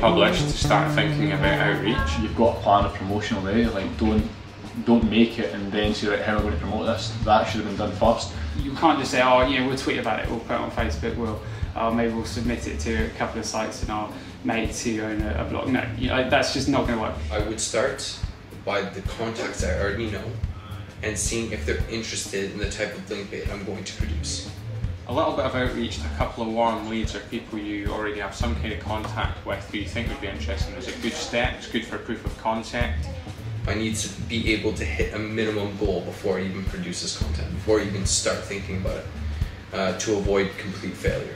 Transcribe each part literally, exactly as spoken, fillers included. published to start thinking about outreach. You've got to plan a promotion already, like don't don't make it and then say, right, how am I going to promote this? That should have been done first. You can't just say, oh, you know, we'll tweet about it, we'll put it on Facebook, we'll uh, maybe we'll submit it to a couple of sites and our mates who own a, a blog. No, you know, that's just not going to work. I would start by the contacts I already know and seeing if they're interested in the type of link bait I'm going to produce. A little bit of outreach to a couple of warm leads or people you already have some kind of contact with who you think would be interesting is a good step. It's good for proof of concept. I need to be able to hit a minimum goal before I even produce this content, before I even start thinking about it, uh, to avoid complete failure.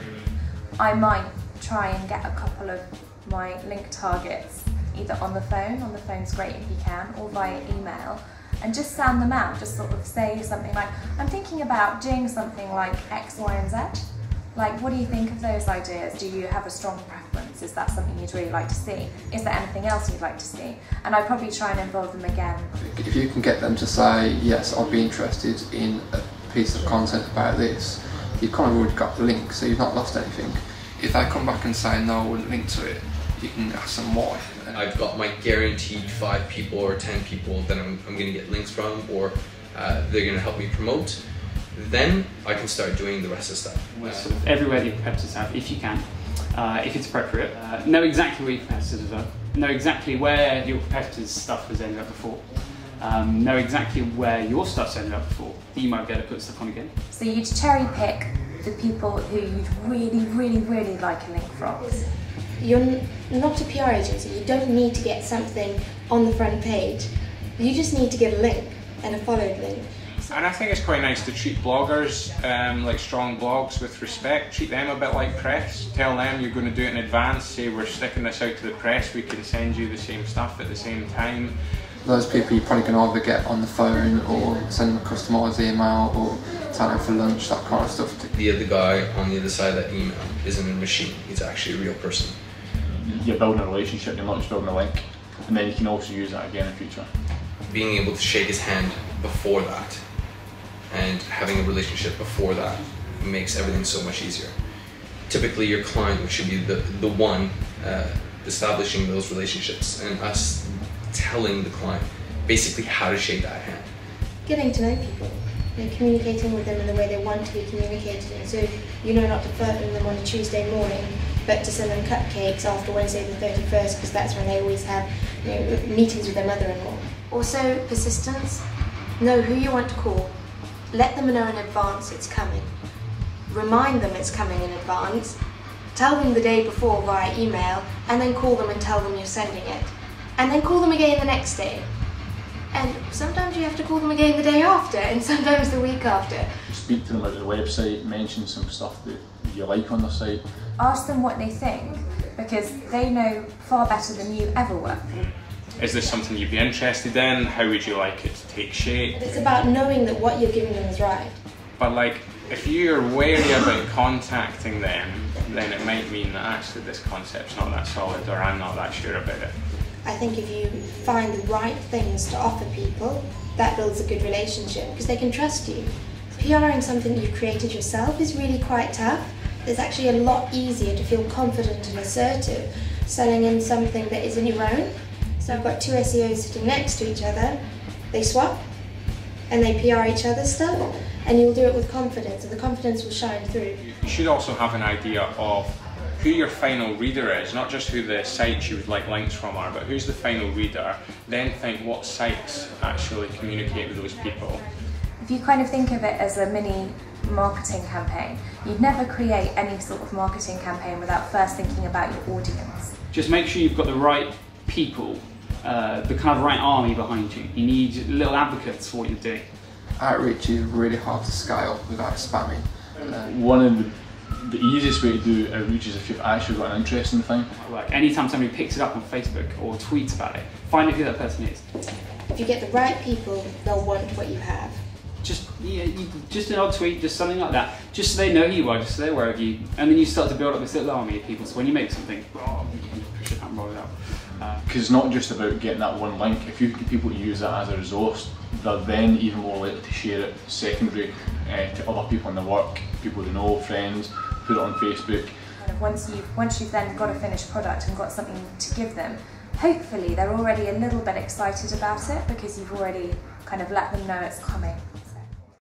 I might try and get a couple of my link targets either on the phone, on the phone's great if you can, or via email, and just sound them out, just sort of say something like, I'm thinking about doing something like X, Y and Z. Like, what do you think of those ideas? Do you have a strong preference? Is that something you'd really like to see? Is there anything else you'd like to see? And I'd probably try and involve them again. If you can get them to say, yes, I'd be interested in a piece of content about this, you've kind of already got the link, so you've not lost anything. If they come back and say, no, I wouldn't link to it, you can ask them why. I've got my guaranteed five people or ten people that I'm, I'm going to get links from, or uh, they're going to help me promote. Then I can start doing the rest of the stuff. Well, sort of everywhere your competitors have, if you can, uh, if it's appropriate. Uh, know exactly where your competitors are. Know exactly where your competitors' stuff has ended up before. Um, know exactly where your stuff's ended up before. You might be able to put stuff on again. So you'd cherry pick the people who you'd really, really, really like a link from. You're not a P R agency, you don't need to get something on the front page. You just need to get a link, and a followed link. And I think it's quite nice to treat bloggers, um, like strong blogs, with respect. Treat them a bit like press. Tell them you're going to do it in advance, say we're sticking this out to the press, we can send you the same stuff at the same time. Those people you probably can either get on the phone or send them a customised email or tell them for lunch, that kind of stuff. The other guy on the other side of that email isn't a machine, he's actually a real person. You're building a relationship, you're not just building a link, and then you can also use that again in the future. Being able to shake his hand before that and having a relationship before that makes everything so much easier. Typically your client should be the, the one uh, establishing those relationships, and us telling the client basically how to shake that hand. Getting to know people, you know, communicating with them in the way they want to be communicated in. So you know not to flirt with them on a Tuesday morning, but to send them cupcakes after Wednesday the thirty-first, because that's when they always have, you know, meetings with their mother-in-law. Also persistence, know who you want to call, let them know in advance it's coming, remind them it's coming in advance, tell them the day before via email, and then call them and tell them you're sending it, and then call them again the next day. And sometimes you have to call them again the day after, and sometimes the week after. Speak to them about the website, mention some stuff that you like on the site. Ask them what they think, because they know far better than you ever will. Is this something you'd be interested in? How would you like it to take shape? It's about knowing that what you're giving them is right. But like, if you're wary about contacting them, then it might mean that actually this concept's not that solid, or I'm not that sure about it. I think if you find the right things to offer people, that builds a good relationship because they can trust you. PRing something you've created yourself is really quite tough. It's actually a lot easier to feel confident and assertive selling in something that isn't your own. So I've got two S E Os sitting next to each other, they swap and they P R each other's stuff, and you'll do it with confidence, and the confidence will shine through. You should also have an idea of who your final reader is, not just who the sites you would like links from are, but who's the final reader, then think what sites actually communicate with those people. If you kind of think of it as a mini marketing campaign, you'd never create any sort of marketing campaign without first thinking about your audience. Just make sure you've got the right people, uh, the kind of right army behind you. You need little advocates for what you're doing. Outreach is really hard to scale without spamming. Uh, One of the The easiest way to do outreach is if you've actually got an interest in the thing. Like anytime somebody picks it up on Facebook or tweets about it, find out who that person is. If you get the right people, they'll want what you have. Just yeah, you, just an odd tweet, just something like that. Just so they know who you are, just so they're aware of you. And then you start to build up this little army of people. So when you make something, oh, you can push it out and roll it out. Because uh, it's not just about getting that one link. If you get people to use that as a resource, they're then even more likely to share it secondary uh, to other people in the work, people they know, friends. Put it on Facebook, kind of once you've, once you've then got a finished product and got something to give them, hopefully they're already a little bit excited about it because you've already kind of let them know it's coming.